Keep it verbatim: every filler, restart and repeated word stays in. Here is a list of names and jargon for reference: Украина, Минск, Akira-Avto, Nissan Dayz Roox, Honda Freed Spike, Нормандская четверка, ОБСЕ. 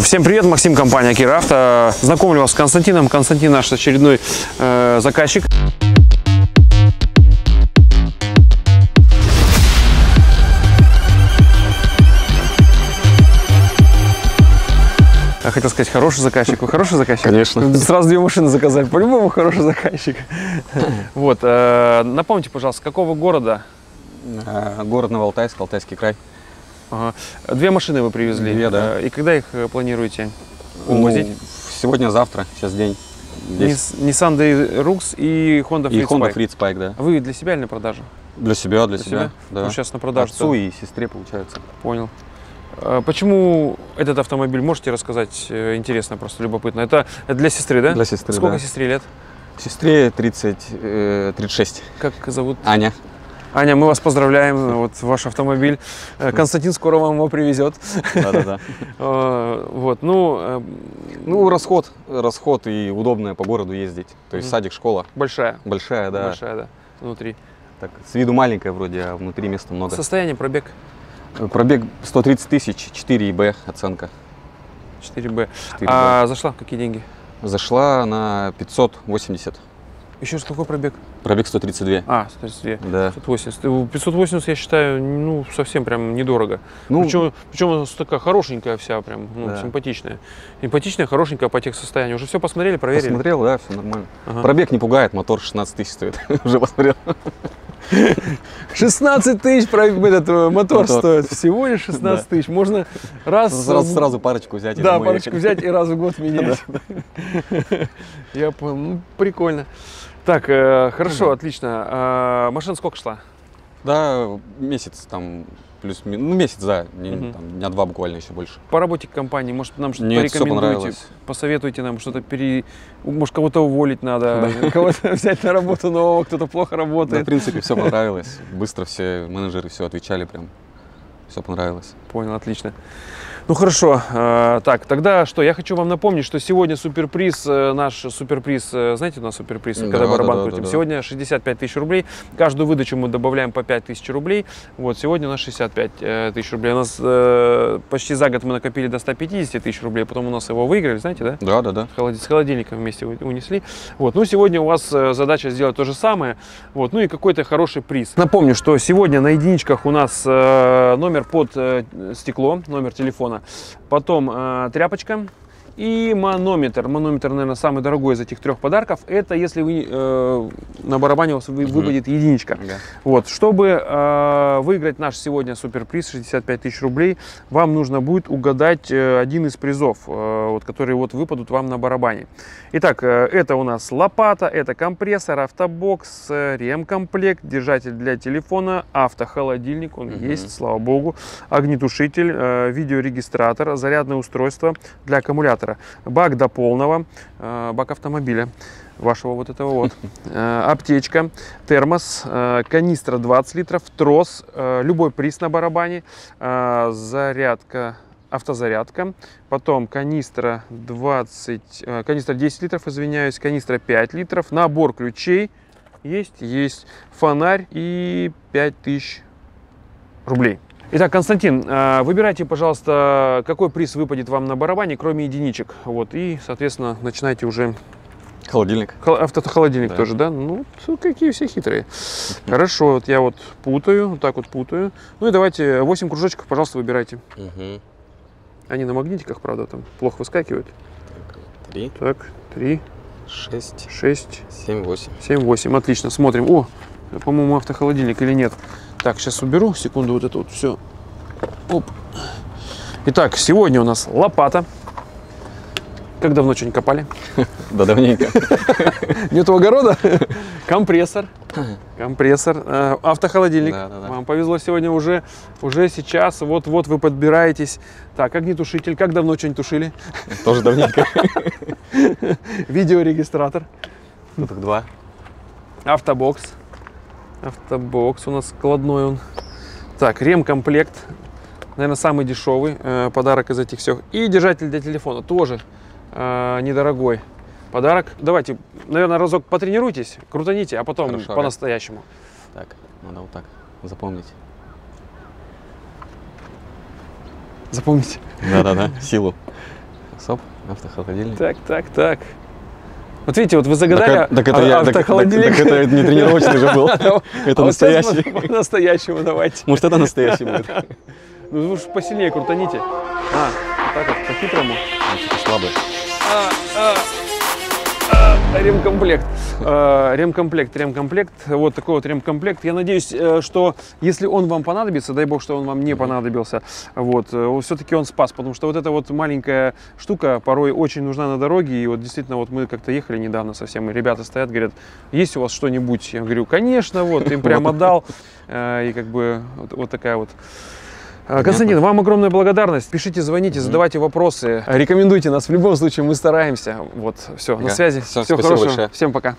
Всем привет, Максим, компания Акира-Авто. Знакомлю вас с Константином. Константин наш очередной э, заказчик. Я хотел сказать, хороший заказчик. Вы хороший заказчик? Конечно. Сразу две машины заказали. По-любому хороший заказчик. Вот. Напомните, пожалуйста, какого города? Город Новоалтайск, Алтайский край. Ага. Две машины вы привезли. Две, да. И когда их планируете увозить? Ну, сегодня-завтра, сейчас день. Здесь. Nissan Dayz Roox и Honda Freed Spike. И Honda Freed Spike, да. Вы для себя или на продажу? Для себя, для, для себя. себя. Да. Ну, сейчас на продажу. Отцу и сестре, получается. Понял. Почему этот автомобиль? Можете рассказать? Интересно, просто любопытно. Это для сестры, да? Для сестры, Сколько да. сестре лет? Сестре тридцать, тридцать шесть. Как зовут? Аня. Аня, мы вас поздравляем. Вот ваш автомобиль. Константин скоро вам его привезет. Да-да-да. Вот, ну... Ну, расход. Расход и удобное по городу ездить. То есть садик, школа. Большая. Большая, да. Большая, да. Внутри. Так, с виду маленькая вроде, а внутри места много. Состояние, пробег? Пробег сто тридцать тысяч, четыре и бэ оценка. четыре бэ. А зашла какие деньги? Зашла на пятьсот восемьдесят. Еще раз, какой пробег? Пробег сто тридцать два. А, сто тридцать два. Да. пятьсот восемьдесят. пятьсот восемьдесят, я считаю, ну, совсем прям недорого. Ну, причем, причем она такая хорошенькая вся, прям, ну, да. симпатичная. Симпатичная, хорошенькая по техсостоянию. Уже все посмотрели, проверили? Посмотрел, да, все нормально. Ага. Пробег не пугает, мотор шестнадцать тысяч стоит. Уже посмотрел. шестнадцать тысяч этот мотор стоит, всего лишь шестнадцать тысяч. Можно раз... Сразу, сразу парочку взять. Да, парочку взять и раз в год менять. Я понял, ну, прикольно. Так, хорошо, отлично. Машина сколько шла? Да, месяц там, плюс, ну, месяц, да, дня два буквально, еще больше. По работе компании, может, нам что-то порекомендуете, посоветуйте нам что-то, пере... может, кого-то уволить надо, да. кого-то взять на работу нового, кто-то плохо работает. Да, в принципе, все понравилось, быстро все менеджеры все отвечали прям, все понравилось. Понял, отлично. Ну хорошо, так, тогда что, я хочу вам напомнить, что сегодня суперприз, наш суперприз, знаете, у нас суперприз, да, когда барабан да, крутим, да, да, сегодня шестьдесят пять тысяч рублей, каждую выдачу мы добавляем по пять тысяч рублей, вот, сегодня у нас шестьдесят пять тысяч рублей, у нас э, почти за год мы накопили до ста пятидесяти тысяч рублей, потом у нас его выиграли, знаете, да? Да, да, да. С холодильником вместе унесли, вот, ну сегодня у вас задача сделать то же самое, вот, ну и какой-то хороший приз. Напомню, что сегодня на единичках у нас номер под стекло, номер телефона. Потом э, тряпочка и манометр. Манометр, наверное, самый дорогой из этих трех подарков. Это если вы, э, на барабане у вас выпадет mm-hmm. единичка. Yeah. Вот. Чтобы э, выиграть наш сегодня суперприз шестьдесят пять тысяч рублей, вам нужно будет угадать э, один из призов, э, вот, которые вот выпадут вам на барабане. Итак, э, это у нас лопата, это компрессор, автобокс, э, ремкомплект, держатель для телефона, автохолодильник, он mm-hmm. есть, слава богу, огнетушитель, э, видеорегистратор, зарядное устройство для аккумулятора. Бак до полного, бак автомобиля вашего вот этого вот, аптечка, термос, канистра двадцать литров, трос, любой приз на барабане, зарядка, автозарядка, потом канистра двадцать, канистра десять литров, извиняюсь, канистра пять литров, набор ключей, есть, есть, фонарь и пять тысяч рублей. Итак, Константин, выбирайте, пожалуйста, какой приз выпадет вам на барабане, кроме единичек. Вот, и, соответственно, начинайте уже... Холодильник. Автохолодильник да. тоже, да? Ну, какие все хитрые. Хорошо, вот я вот путаю, вот так вот путаю. Ну и давайте восемь кружочков, пожалуйста, выбирайте. Угу. Они на магнитиках, правда, там плохо выскакивают. Так, три. Так, три. Шесть. Шесть. Семь, восемь. Семь, восемь. Отлично, смотрим. О, по-моему, автохолодильник или нет. Так, сейчас уберу, секунду, вот это вот все. Оп. Итак, сегодня у нас лопата. Как давно что-нибудь копали? Да, давненько. Нету огорода? Компрессор. Компрессор. Автохолодильник. Вам повезло сегодня уже. Уже сейчас, вот-вот вы подбираетесь. Так, огнетушитель. Как давно что-нибудь тушили? Тоже давненько. Видеорегистратор. Тут их два. Автобокс. Автобокс у нас складной он. Так, ремкомплект. Наверное, самый дешевый э, подарок из этих всех. И держатель для телефона тоже э, недорогой подарок. Давайте, наверное, разок потренируйтесь, крутаните, а потом по-настоящему. Так, надо вот так. запомнить. Запомнить? Да-да-да, силу. Соп, автохолодильник. Так, так, так. Вот видите, вот вы загадали автохолодильник. Так это не тренировочный же был, это настоящий. По-настоящему давайте. Может, это настоящий будет. Ну вы уж посильнее крутаните. А, так вот, по-хитрому. Слабый. Ремкомплект. Ремкомплект, ремкомплект. Вот такой вот ремкомплект. Я надеюсь, что если он вам понадобится, дай бог, что он вам не понадобился, вот, все-таки он спас, потому что вот эта вот маленькая штука порой очень нужна на дороге. И вот действительно, вот мы как-то ехали недавно совсем, и ребята стоят, говорят, есть у вас что-нибудь? Я говорю, конечно, вот, им прямо дал. И как бы вот такая вот. Константин, вам огромная благодарность. Пишите, звоните, задавайте вопросы. Рекомендуйте нас. В любом случае, мы стараемся. Вот, все, на связи. Все, все хорошо. Всем пока.